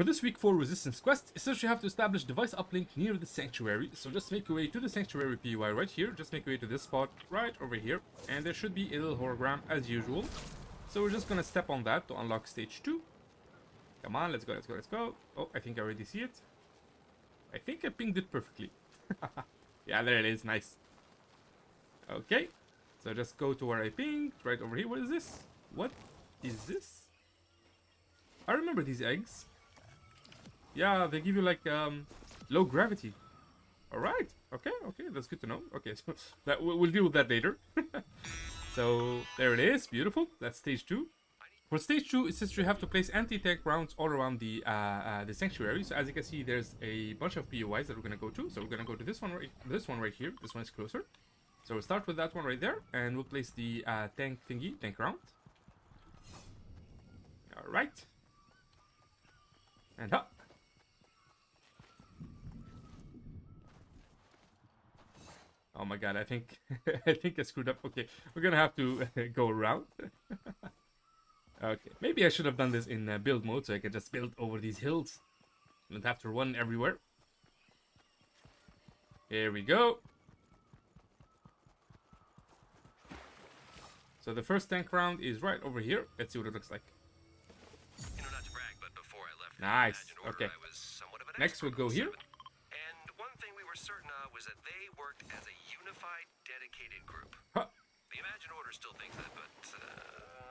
For this week 4 resistance quest, essentially you have to establish device uplink near the sanctuary. So just make your way to the sanctuary POI right here. Just make your way to this spot right over here. And there should be a little hologram as usual. So we're just going to step on that to unlock stage 2. Come on, let's go, let's go, let's go. Oh, I think I already see it. I think I pinged it perfectly. Yeah, there it is. Nice. Okay. So just go to where I pinged. Right over here. What is this? What is this? I remember these eggs. Yeah, they give you like low gravity. Alright, okay, okay, that's good to know. Okay, so that we'll deal with that later. So there it is, beautiful. That's stage 2. For stage 2, it says you have to place anti-tank rounds all around the sanctuary. So as you can see, there's a bunch of POIs that we're gonna go to. So we're gonna go to this one right here. This one's closer. So we'll start with that one right there, and we'll place the tank round. Alright. And up. Oh my god, I think I screwed up. Okay, we're gonna have to go around. Okay, maybe I should have done this in build mode so I can just build over these hills. Don't have to run everywhere. Here we go. So the first tank round is right over here. Let's see what it looks like. You know, not to brag, but before I left, nice. Okay. I was somewhat of an next we'll go here. And one thing we were certain of was that they worked as a unified, dedicated group. Huh. The Imagine Order still thinks that, but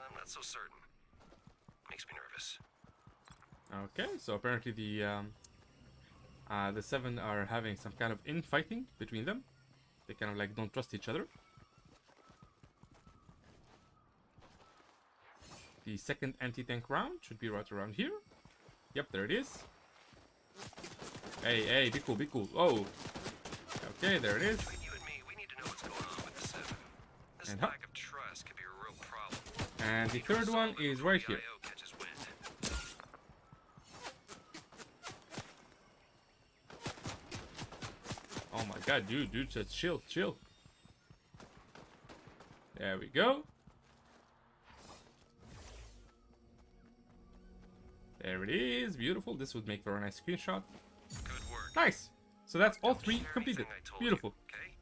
I'm not so certain. Makes me nervous. Okay, so apparently the Seven are having some kind of infighting between them. They kind of like don't trust each other. The second anti-tank round should be right around here. Yep, there it is. Hey, hey, be cool, be cool. Oh, okay, there it is. And lack of trust could be a real problem. And the third one is right here. Oh my god, dude, just chill, chill. There we go. There it is, beautiful. This would make for a nice screenshot. Good work. Nice. So that's all three completed. Beautiful. Okay.